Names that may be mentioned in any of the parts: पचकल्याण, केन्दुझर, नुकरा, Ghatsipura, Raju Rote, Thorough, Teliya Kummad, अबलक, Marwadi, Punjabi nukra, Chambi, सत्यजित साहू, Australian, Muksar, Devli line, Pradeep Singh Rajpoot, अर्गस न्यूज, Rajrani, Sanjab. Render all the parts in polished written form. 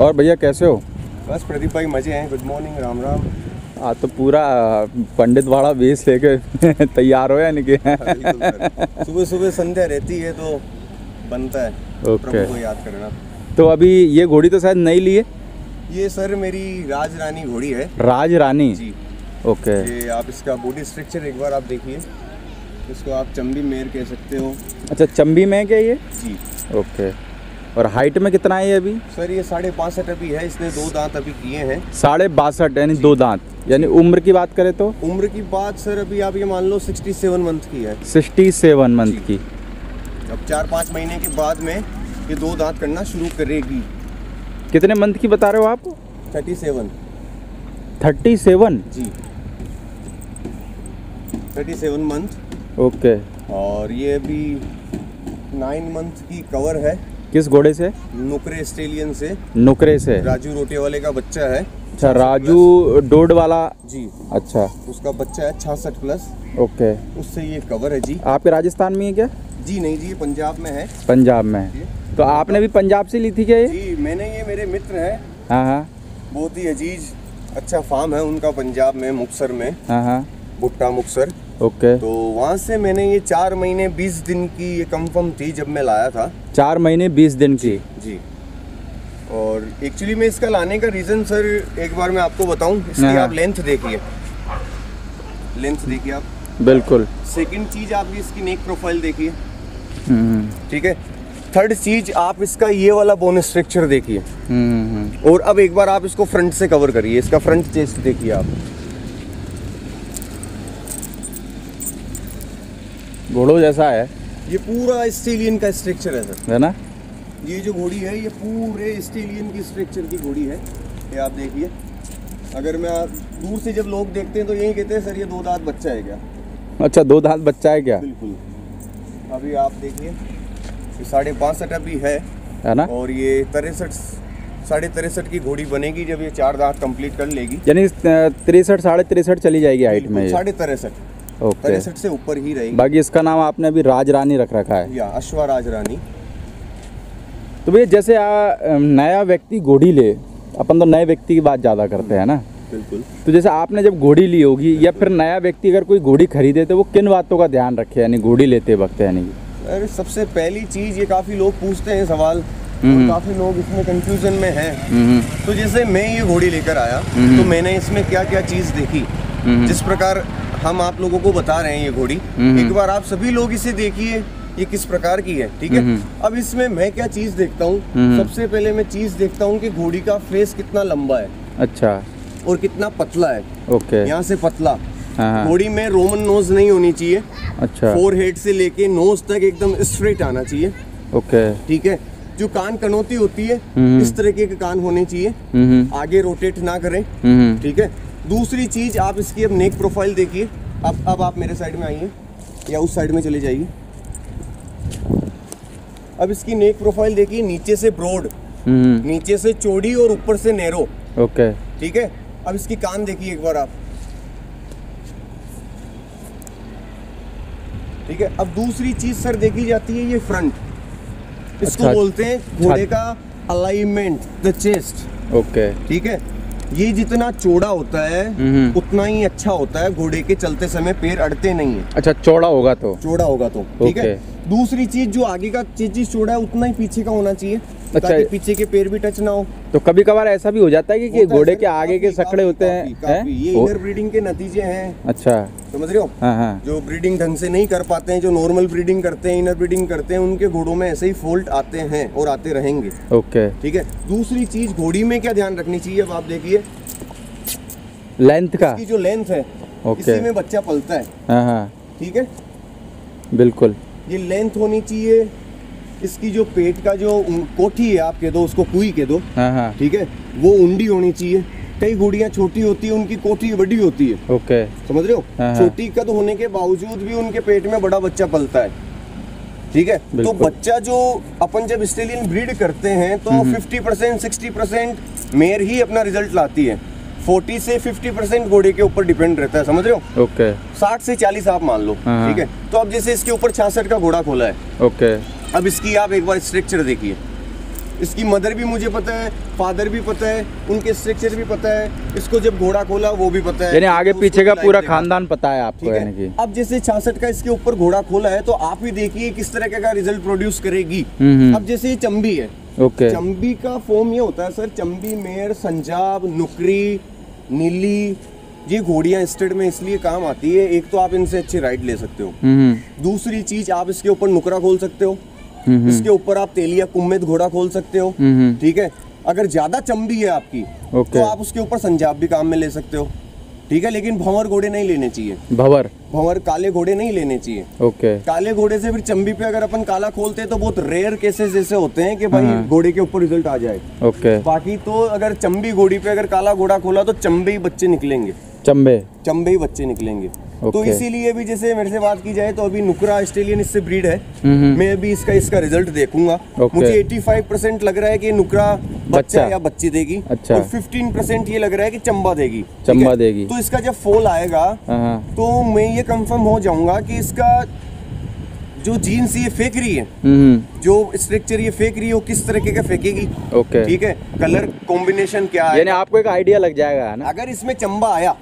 और भैया कैसे हो? बस प्रदीप भाई मजे हैं। Good morning, Ram Ram. हाँ तो पूरा पंडित वाड़ा बेस लेके तैयार हो या निकले? सुबह सुबह संध्या रहती है तो बनता है। प्रभु को याद करना। तो अभी ये घोड़ी तो शायद नहीं ली है? ये सर मेरी राजरानी घोड़ी है। राजरानी जी। ओके। ये आप इसका बॉडी स्ट्रक्चर एक बार आप देखिए। इसको आप चंबी मेयर कह सकते हो। अच्छा चंबी में क्या ये? जी। ओके। और हाइट में कितना है ये अभी? सर ये 65.5 अभी है। इसने 2 दांत अभी किए हैं। 65.5 यानी 2 दांत। यानी उम्र की बात करें तो? उम्र की बात सर अभी आप ये मान लो 67 मंथ की है। 67 मंथ की। अब 4-5 महीने के बाद में ये 2 दांत करना शुरू करेगी। कितने मंथ की बता रहे हो आप? 37। 37 जी। 37 मंथ। ओके। और ये अभी 9 मंथ की कवर है। किस घोड़े से? नुकरे, ऑस्ट्रेलियन से। नुकरे से। राजू रोटे वाले का बच्चा है। अच्छा राजू डोड वाला जी। अच्छा उसका बच्चा है 66+। ओके। उससे ये कवर है जी। आपके राजस्थान में है क्या? जी नहीं जी, ये पंजाब में है। पंजाब में। तो आपने भी पंजाब से ली थी क्या ये? जी मैंने, ये मेरे मित्र है। हाँ हाँ। बहुत ही अजीज अच्छा फार्म है उनका पंजाब में, मुक्सर में। हाँ हाँ। भुट्टा मुक्सर। ओके। तो वहाँ से मैंने ये 4 महीने 20 दिन की ये कंफर्म थी जब मैं लाया था। 4 महीने 20 दिन की जी। और एक्चुअली मैं इसका लाने का रीज़न सर एक बार मैं आपको बताऊँ। इसकी आप लेंथ देखिए, लेंथ देखिए आप। बिल्कुल। सेकंड चीज़ आप इसकी नेक प्रोफाइल देखिए, ठीक है। थर्ड चीज़ आप इसका ये वाला बोन स्ट्रक्चर देखिए। और अब एक बार आप इसको फ्रंट से कवर करिए। इसका फ्रंट चेस्ट देखिए आप। घोड़ों जैसा है ये पूरा। इस्टिलियन का स्ट्रक्चर है सर, है ना? ये जो घोड़ी है ये पूरे इस्टिलियन की स्ट्रक्चर की घोड़ी है। ये आप देखिए। अगर मैं दूर से जब लोग देखते हैं तो यही कहते हैं सर ये 2 दांत बच्चा है क्या? अच्छा 2 दांत बच्चा है क्या? बिल्कुल। अभी आप देखिए ये 65.5 अभी है ना? और ये 63.5 की घोड़ी बनेगी जब ये 4 दांत कम्प्लीट कर लेगी। यानी 63 साढ़े 63 चली जाएगी हाइट में। 63.5 से ऊपर ही रहेगी। बाकी इसका नाम आपने अभी राजरानी रख रखा है या अश्वा राजरानी। तो भैया जैसे नया व्यक्ति घोड़ी ले, अपन तो नए व्यक्ति की बात ज़्यादा करते हैं ना? बिल्कुल। तो जैसे आपने जब घोड़ी ली होगी या फिर नया व्यक्ति अगर कोई घोड़ी खरीदे तो वो किन बातों का ध्यान रखे यानी घोड़ी लेते वक्त? यानी अरे सबसे पहली चीज़ ये काफ़ी लोग पूछते हैं सवाल, काफ़ी लोग इसमें कंफ्यूजन में हैं। तो जैसे मैं ये घोड़ी लेकर आया तो मैंने इसमें क्या क्या चीज़ देखी जिस प्रकार हम आप लोगों को बता रहे हैं। ये घोड़ी एक बार आप सभी लोग इसे देखिए ये किस प्रकार की है, ठीक है। अब इसमें मैं क्या चीज देखता हूँ, सबसे पहले मैं चीज देखता हूँ कि घोड़ी का फेस कितना लंबा है। अच्छा। और कितना पतला है। ओके। यहाँ से पतला। घोड़ी में रोमन नोज नहीं होनी चाहिए। अच्छा। फोरहेड से लेके नोज तक एकदम स्ट्रेट आना चाहिए। ओके। ठीक है। जो कान कनौती होती है इस तरीके के कान होने चाहिए, आगे रोटेट ना करें, ठीक है। दूसरी चीज़ आप इसकी अब नेक प्रोफाइल देखिए। अब आप मेरे साइड में आइए या उस साइड में चले जाइए। अब इसकी नेक प्रोफाइल देखिए, नीचे से ब्रॉड, नीचे से चौड़ी और ऊपर से नैरो। ओके। ठीक है। अब इसकी कान देखिए एक बार आप, ठीक है। अब दूसरी चीज सर देखी जाती है ये फ्रंट, इसको बोलते हैं घोड़े का अलाइनमेंट, द चेस्ट। ओके। ठीक है। ये जितना चौड़ा होता है उतना ही अच्छा होता है, घोड़े के चलते समय पैर अड़ते नहीं है। अच्छा चौड़ा होगा तो? चौड़ा होगा तो, ठीक है। दूसरी चीज जो आगे का चीज चौड़ा है उतना ही पीछे का होना चाहिए। अच्छा। ताकि पीछे के पैर भी टच ना हो। तो कभी कभार ऐसा भी हो जाता है कि घोड़े के आगे के सकड़े होते हैं, ये इनर ब्रीडिंग के नतीजे हैं। अच्छा समझ रहे हो? जो ब्रीडिंग ढंग से नहीं कर पाते हैं, जो नॉर्मल ब्रीडिंग करते हैं, इनर ब्रीडिंग करते हैं, उनके घोड़ों में ऐसे ही फॉल्ट आते हैं और आते रहेंगे। ओके। ठीक है। दूसरी चीज घोड़ी में क्या ध्यान रखनी चाहिए अब आप देखिए, लेंथ का। जो लेंथ है इसी में बच्चा पलता है, ठीक है। बिल्कुल। ये लेंथ होनी चाहिए। इसकी जो पेट का जो कोठी है आप कह दो उसको कुई कह दो, ठीक है, वो उंडी होनी चाहिए। कई घोड़ियाँ छोटी होती है उनकी कोठी बड़ी होती है। ओके। समझ रहे हो? छोटी कद होने के बावजूद भी उनके पेट में बड़ा बच्चा पलता है, ठीक है। तो बच्चा जो अपन जब ऑस्ट्रेलियन ब्रीड करते हैं तो 50% 60% मेयर ही अपना रिजल्ट लाती है। 40 से 50% घोड़े के ऊपर डिपेंड रहता है, समझ रहे हो? ओके। 60 से 40 आप मान लो, ठीक है। तो अब जैसे इसके ऊपर 66 का घोड़ा खोला है। ओके। अब इसकी आप एक बार स्ट्रक्चर देखिए। इसकी मदर भी मुझे पता है, फादर भी पता है, उनके स्ट्रक्चर भी पता है, इसको जब घोड़ा खोला वो भी पता है, यानी आगे पीछे का पूरा खानदान पता है आपको। यानी कि अब जैसे 66 का इसके ऊपर घोड़ा खोला है तो आप भी देखिए किस तरह का रिजल्ट प्रोड्यूस करेगी। अब जैसे ये चंबी है, चंबी का फॉर्म ये होता है सर, चंबी, मेर, संजाब, नुकरी, नीली, ये घोड़ियां स्टेट में इसलिए काम आती है। एक तो आप इनसे अच्छी राइड ले सकते हो, दूसरी चीज आप इसके ऊपर नुकरा खोल सकते हो, इसके ऊपर आप तेलिया कुम्मेद घोड़ा खोल सकते हो, ठीक है। अगर ज्यादा चंबी है आपकी तो आप उसके ऊपर संजाब भी काम में ले सकते हो, ठीक है। लेकिन भंवर घोड़े नहीं लेने चाहिए, भंवर काले घोड़े नहीं लेने चाहिए। काले घोड़े से फिर चंबी पे अगर अपन काला खोलते हैं तो बहुत रेयर केसेस ऐसे होते हैं कि भाई घोड़े के ऊपर रिजल्ट आ जाए। बाकी तो अगर चंबी घोड़ी पे अगर काला घोड़ा खोला तो चंबे बच्चे निकलेंगे, चंबे ही बच्चे निकलेंगे। तो इसीलिए भी जैसे मेरे से बात की जाए तो अभी नुकरा ऑस्ट्रेलियन इससे ब्रीड है, मैं अभी इसका रिजल्ट देखूंगा। मुझे 85% लग रहा है कि नुकरा बच्चा या बच्ची देगी, और 15% ये लग रहा है कि चंबा देगी। तो इसका जब फोल आएगा तो मैं ये कंफर्म हो जाऊंगा कि इसका जो जीन्स ये फेंक रही है, जो स्ट्रक्चर ये फेंक रही है, वो किस तरीके का फेंकेगी, ठीक है, कलर कॉम्बिनेशन क्या है, यानी आपको एक आइडिया लग जाएगा ना। अगर इसमें चंबा आया,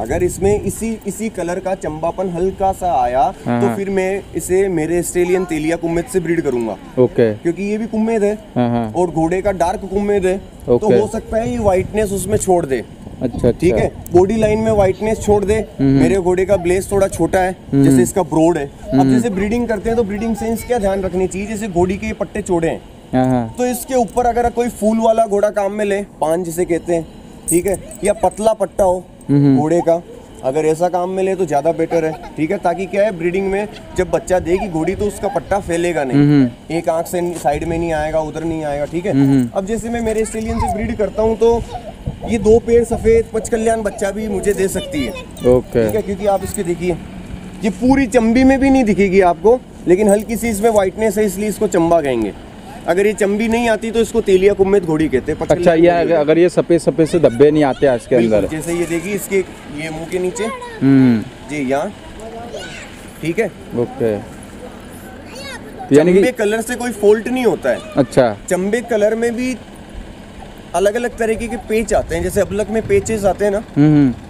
अगर इसमें इसी कलर का चंबापन हल्का सा आया तो फिर मैं इसे मेरे ऑस्ट्रेलियन तेलिया कुम्मेद से ब्रीड करूंगा, क्योंकि ये भी कुम्मेद है और घोड़े का डार्क कुम्मेद है, तो हो सकता है ये व्हाइटनेस उसमें छोड़ दे, ठीक है, बॉडी लाइन में व्हाइटनेस छोड़ दे। मेरे घोड़े का ब्लेस थोड़ा छोटा है, जैसे इसका ब्रोड है। अब जैसे ब्रीडिंग करते हैं तो ब्रीडिंग सेंस क्या ध्यान रखनी चाहिए, जैसे घोड़ी के पट्टे चौड़े हैं तो इसके ऊपर अगर कोई फूल वाला घोड़ा काम में ले, पान जिसे कहते हैं, ठीक है, या पतला पट्टा हो घोड़े का, अगर ऐसा काम में ले तो ज्यादा बेटर है, ठीक है। ताकि क्या है, ब्रीडिंग में जब बच्चा देगी घोड़ी तो उसका पट्टा फैलेगा नहीं, एक आंख से साइड में नहीं आएगा, उधर नहीं आएगा, ठीक है। अब जैसे मैं मेरे ऑस्ट्रेलियन से ब्रीड करता हूँ तो ये दो पेड़ सफेद पचकल्याण बच्चा भी मुझे दे सकती है, ठीक है, क्योंकि आप इसके देखिए ये पूरी चंबी में भी नहीं दिखेगी आपको, लेकिन हल्की सी इसमें व्हाइटनेस है इसलिए इसको चंबा कहेंगे। अगर ये चंबी नहीं आती तो इसको तेलिया कुम्मेद घोड़ी कहते हैं। अच्छा, ये अगर ये सफेद सफेद से धब्बे नहीं आते इसके अंदर, जैसे ये देखिए इसके ये मुंह के नीचे जी यहाँ, ठीक है, चंबे कलर से कोई फॉल्ट नहीं होता है। अच्छा, चंबे कलर में भी अलग अलग तरीके के पेच आते हैं, जैसे अबलक में पेचेस आते हैं ना,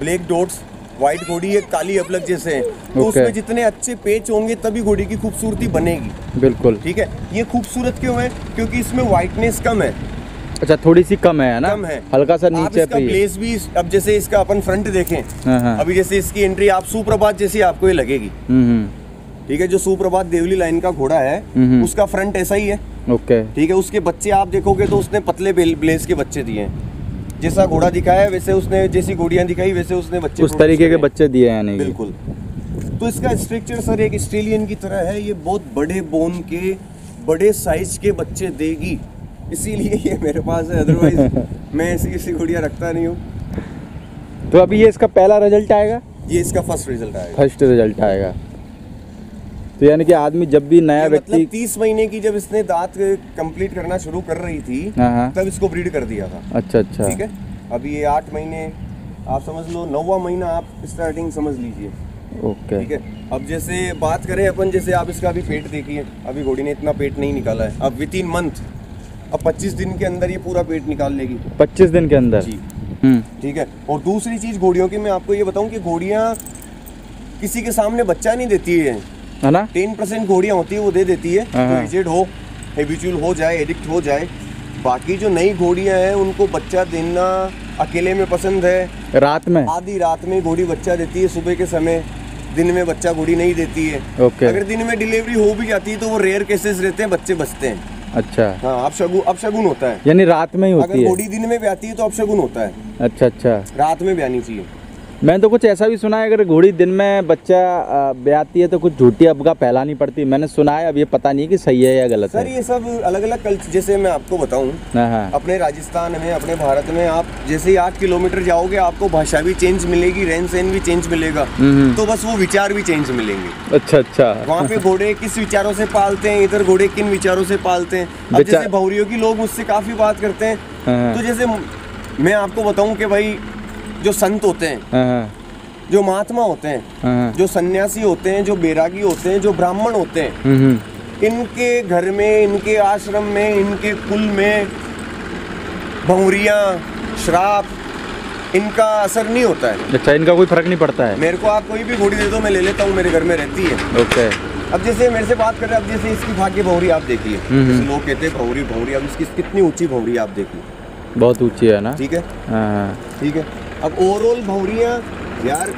ब्लैक डॉट्स, व्हाइट घोड़ी है, काली अबलक जैसे है, तो उसमें जितने अच्छे पेच होंगे तभी घोड़ी की खूबसूरती बनेगी, बिल्कुल, ठीक है। ये खूबसूरत क्यों है, क्योंकि इसमें व्हाइटनेस कम है, अच्छा थोड़ी सी कम है ना, कम है, हल्का सा नीचे इसका प्लेस भी। अब जैसे इसका अपन फ्रंट देखें, अभी जैसे इसकी एंट्री आप सुप्रभात जैसी आपको ये लगेगी, ठीक है, जो सुप्रभात देवली लाइन का घोड़ा है उसका फ्रंट ऐसा ही है, ठीक है। उसके बच्चे आप देखोगे तो उसने पतले ब्लेस के बच्चे दिए हैं, जैसा घोड़ा दिखाया वैसे उसने, जैसी घोड़ियां दिखाई वैसे उसने बच्चे, उस तरीके के बच्चे दिए हैं, बिल्कुल। तो इसका स्ट्रक्चर सर एक ऑस्ट्रेलियन की तरह है, ये बहुत बड़े बोन के, बड़े साइज के बच्चे देगी, इसीलिए ये मेरे पास है, अदरवाइज मैं ऐसी किसी घोड़ियां रखता नहीं हूँ। तो अभी ये इसका पहला रिजल्ट आएगा, ये इसका फर्स्ट रिजल्ट आएगा। तो यानी कि आदमी जब भी नया व्यक्ति, मतलब 30 महीने की जब इसने दांत कंप्लीट करना शुरू कर रही थी तब इसको ब्रीड कर दिया था। अच्छा, ठीक है। अभी ये 8 महीने आप समझ लो, 9वां महीना आप स्टार्टिंग समझ लीजिए, ठीक है। अब जैसे बात करें अपन, जैसे आप इसका अभी पेट देखिए, अभी घोड़ी ने इतना पेट नहीं निकाला है, अब विद इन मंथ, अब 25 दिन के अंदर ये पूरा पेट निकाल लेगी, 25 दिन के अंदर, ठीक है। और दूसरी चीज घोड़ियों की मैं आपको ये बताऊँ की घोड़ियाँ किसी के सामने बच्चा नहीं देती है, है ना। 10% घोड़ियाँ होती है वो दे देती है, तो एजेड हो, हैबिचुअल हो जाए, एडिक्ट हो जाए। बाकी जो नई घोड़ियाँ हैं उनको बच्चा देना अकेले में पसंद है, रात में, आधी रात में घोड़ी बच्चा देती है, सुबह के समय, दिन में बच्चा घोड़ी नहीं देती है। अगर दिन में डिलीवरी हो भी जाती है तो वो रेयर केसेस रहते हैं, बच्चे बचते हैं। अच्छा, हाँ, अपशगुन होता है, यानी रात में ही होती है। अगर घोड़ी दिन में ब्याती है तो अपशगुन होता है। अच्छा, रात में ब्यानी चाहिए। मैंने तो कुछ ऐसा भी सुना है, अगर घोड़ी दिन में बच्चा ब्याती है तो कुछ झूठी अबगा फैलानी पड़ती है, मैंने सुना है। अब ये पता नहीं कि सही है या गलत है। सर ये सब अलग अलग कल्चर, जैसे मैं आपको बताऊं, अपने राजस्थान में, अपने भारत में आप जैसे ही 8 किलोमीटर जाओगे आपको भाषा भी चेंज मिलेगी, रहन सहन भी चेंज मिलेगा, तो बस वो विचार भी चेंज मिलेंगे। अच्छा, वहाँ पे घोड़े किस विचारों से पालते हैं, इधर घोड़े किन विचारों से पालते हैं। जैसे भौरियों की लोग मुझसे काफी बात करते हैं, तो जैसे मैं आपको बताऊँ कि भाई जो संत होते हैं, जो महात्मा होते हैं, जो सन्यासी होते हैं, जो बैरागी होते हैं, जो ब्राह्मण होते हैं, इनके घर में, इनके आश्रम में, इनके कुल में भंवरियाँ, श्राप, इनका असर नहीं होता है। अच्छा, इनका कोई फर्क नहीं पड़ता है। मेरे को आप कोई भी घोड़ी दे दो मैं ले लेता हूँ, मेरे घर में रहती है। ओके, अब जैसे मेरे से बात कर रहे हैं, अब जैसे इसकी भाग्य भंवरी आप देखिए, लोग कहते हैं भंवरी भंवरी, अब इसकी कितनी ऊंची भंवरी आप देखिए, बहुत ऊंची है ना। ठीक है, ठीक है। अब ओवरऑल भंवरियाँ यार,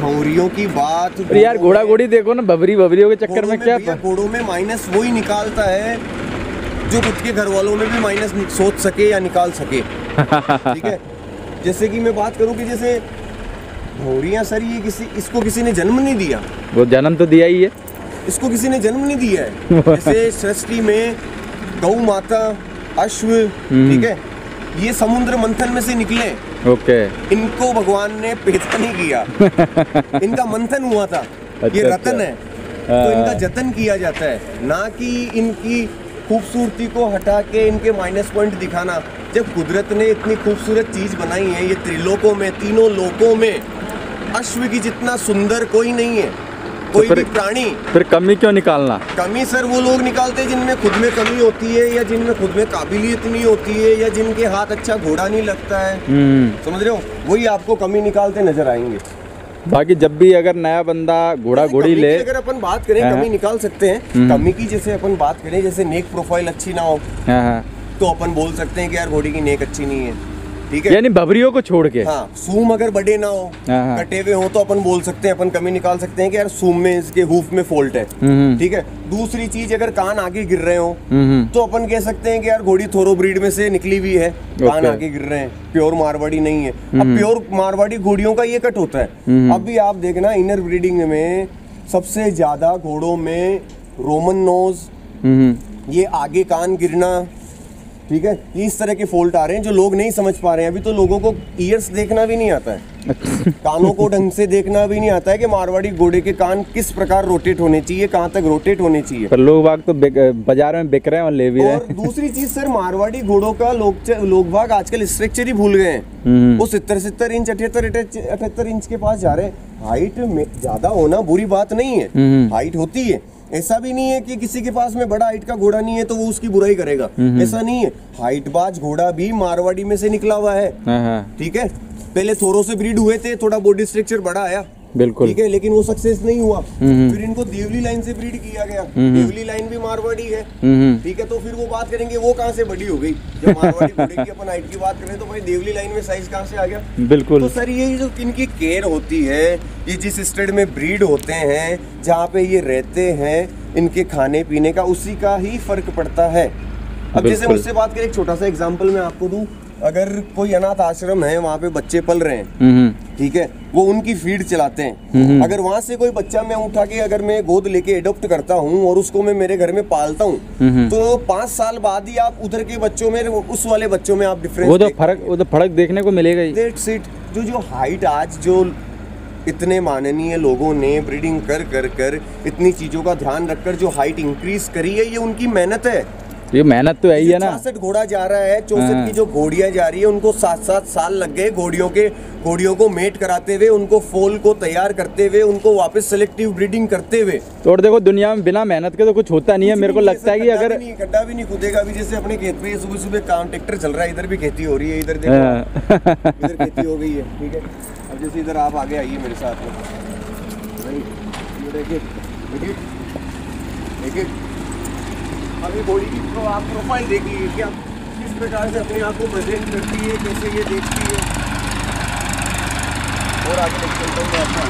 भंवरियों की बात यार, घोड़ा घोड़ी देखो ना, बबरी बबरियों के चक्कर में क्या, घोड़ों में माइनस वही निकालता है जो खुद के घर वालों में भी माइनस सोच सके या निकाल सके। ठीक है, जैसे कि मैं बात करूँ कि जैसे भंवरियाँ सर, ये किसी, इसको किसी ने जन्म नहीं दिया। वो जन्म तो दिया ही है, इसको किसी ने जन्म नहीं दिया है। जैसे सृष्टि में गौ माता, अश्व, ठीक है, ये समुद्र मंथन में से निकले। ओके, इनको भगवान ने पैदा नहीं किया। इनका मंथन हुआ था। अच्छा, ये रतन है तो इनका जतन किया जाता है, ना कि इनकी खूबसूरती को हटा के इनके माइनस पॉइंट दिखाना। जब कुदरत ने इतनी खूबसूरत चीज बनाई है, ये त्रिलोकों में, तीनों लोकों में अश्व की जितना सुंदर कोई नहीं है, कोई भी प्राणी। फिर कमी क्यों निकालना? कमी सर वो लोग निकालते हैं जिनमें खुद में कमी होती है, या जिनमें खुद में काबिलियत नहीं होती है, या जिनके हाथ अच्छा घोड़ा नहीं लगता है, समझ रहे हो, वही आपको कमी निकालते नजर आएंगे। बाकी जब भी अगर नया बंदा घोड़ा घोड़ी ले, अगर अपन बात करें कमी निकाल सकते हैं। कमी की जैसे अपन बात करें, जैसे नेक प्रोफाइल अच्छी ना हो तो अपन बोल सकते हैं कि यार घोड़ी की नेक अच्छी नहीं है। ठीक है, यानी बबरियों को छोड़ के। हाँ, सूम अगर बड़े ना हो, कटे हुए हो, तो अपन बोल सकते हैं, अपन कमी निकाल सकते हैं कि यार सूम में, इसके हूफ में फॉल्ट है। ठीक है, दूसरी चीज अगर कान आगे गिर रहे हो तो अपन कह सकते हैं कि यार घोड़ी थोरो ब्रीड में से निकली हुई है, कान आगे गिर रहे हैं, प्योर मारवाड़ी नहीं है। अब प्योर मारवाड़ी घोड़ियों का ये कट होता है। अब भी आप देखना, इनर ब्रीडिंग में सबसे ज्यादा घोड़ों में रोमन नोज, ये आगे कान गिरना, ठीक है, इस तरह के फॉल्ट आ रहे हैं जो लोग नहीं समझ पा रहे हैं। अभी तो लोगों को ईयर्स देखना भी नहीं आता है, कानों को ढंग से देखना भी नहीं आता है कि मारवाड़ी घोड़े के कान किस प्रकार रोटेट होने चाहिए, कहाँ तक रोटेट होने चाहिए। पर लोग बाग तो बाजार में बिक रहे हैं और ले भी रहे हैं। दूसरी चीज सर, मारवाड़ी घोड़ों का लोग बाग आजकल स्ट्रक्चर ही भूल गए हैं। वो 70-70 इंच, 78-78 इंच के पास जा रहे हैं। हाइट में ज्यादा होना बुरी बात नहीं है, हाइट होती है, ऐसा भी नहीं है कि किसी के पास में बड़ा हाइट का घोड़ा नहीं है तो वो उसकी बुराई करेगा, ऐसा नहीं है। हाइटबाज घोड़ा भी मारवाड़ी में से निकला हुआ है। ठीक है, पहले थोरो से ब्रीड हुए थे, थोड़ा बॉडी स्ट्रक्चर बड़ा आया, बिल्कुल, ठीक है, लेकिन वो सक्सेस नहीं हुआ। फिर इनको देवली लाइन से ब्रीड किया गया, देवली लाइन भी मारवाड़ी है। ठीक है, तो फिर वो बात करेंगे वो कहाँ से बड़ी हो गई, जब मारवाड़ी घोड़े की अपन हाइट की बात करें तो भाई देवली लाइन में साइज कहाँ से आ गया, बिल्कुल। तो सर ये जो इनकी केयर होती है, ये जिस स्टेट में ब्रीड होते हैं, जहाँ पे ये रहते हैं, इनके खाने पीने का, उसी का ही फर्क पड़ता है। अब जैसे मुझसे बात करें, एक छोटा सा एग्जाम्पल मैं आपको दूँ। अगर कोई अनाथ आश्रम है, वहाँ पे बच्चे पल रहे हैं, ठीक है, वो उनकी फीड चलाते हैं। अगर वहाँ से कोई बच्चा मैं उठा के अगर मैं गोद लेके एडोप्ट करता हूँ और उसको मैं मेरे घर में पालता हूँ, तो 5 साल बाद ही आप उधर के बच्चों में, उस वाले बच्चों में आप डिफरेंस, वो तो फर्क देखने को मिलेगा ही। That's it. जो हाइट, आज जो इतने माननीय लोगों ने ब्रीडिंग कर इतनी चीजों का ध्यान रखकर जो हाइट इंक्रीज करी है, ये उनकी मेहनत है। ये मेहनत तो है ही है ना। 64 घोड़ा जा रहा है, 64 की जो घोड़ियां जा रही है, उनको 7-7 साल लग गए घोड़ियों को मेट कराते हुए, उनको फोल को तैयार करते हुए, उनको वापस सेलेक्टिव ब्रीडिंग करते हुए। तो और देखो, दुनिया में बिना मेहनत के तो कुछ होता नहीं है। मेरे को लगता है कि अगर गड्ढा भी नहीं खुदेगा। अभी जैसे अपने खेत में सुबह सुबह ट्रैक्टर चल रहा है, इधर भी खेती हो रही है, इधर देखो इधर खेती हो गई है। ठीक है, अब जैसे इधर आप आगे आइए मेरे साथ में। अभी घोड़ी की तो आप प्रोफाइल देखिए कि आप किस प्रकार से अपने आप को प्रेजेंट करती है, कैसे ये देखती है। और आगे देख सकते हैं आपका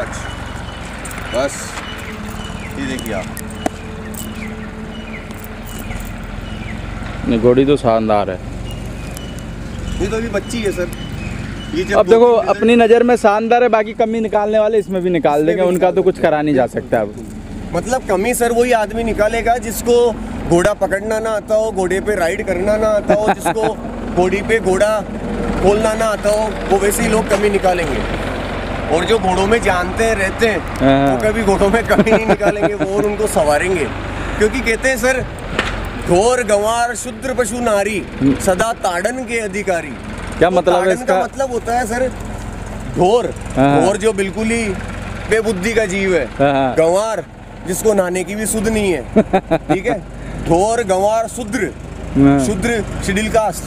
आज बस ये देखिए आप, घोड़ी तो शानदार है। ये तो अभी बच्ची है सर, ये अब देखो अपनी नज़र में शानदार है। बाकी कमी निकालने वाले इसमें भी निकाल देंगे, उनका तो कुछ करा नहीं जा सकता। अब मतलब कमी सर वही आदमी निकालेगा जिसको घोड़ा पकड़ना ना आता हो, घोड़े पे राइड करना ना आता हो, जिसको घोड़ी पे घोड़ा खोलना ना आता हो, वो वैसे ही लोग कमी निकालेंगे। और जो घोड़ों में जानते हैं, रहते हैं, वो कभी घोड़ों में कमी नहीं निकालेंगे, वो और उनको संवारेंगे। क्योंकि कहते हैं सर घोर गंवार शूद्र पशु नारी सदा ताड़न के अधिकारी। क्या तो मतलब है इसका? का मतलब होता है सर घोर, घोर जो बिल्कुल ही बेबुद्धि का जीव है, गंवार जिसको नहाने की भी सुध नहीं है, ठीक है, घोर गंवार शूद्र, शूद्र शिडिल कास्ट,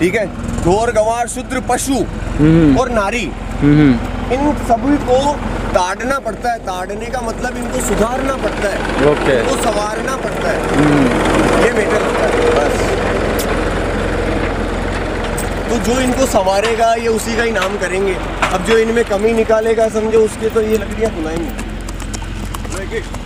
ठीक है, घोर गंवार शूद्र पशु और नारी, इन सभी को ताड़ना पड़ता है। ताड़ने का मतलब इनको सुधारना पड़ता है, okay. इनको संवारना पड़ता है, ये मैटर होता है बस। तो जो इनको संवारेगा ये उसी का ही नाम करेंगे। अब जो इनमें कमी निकालेगा समझो उसके तो ये लकड़ियाँ खुलाएंगी।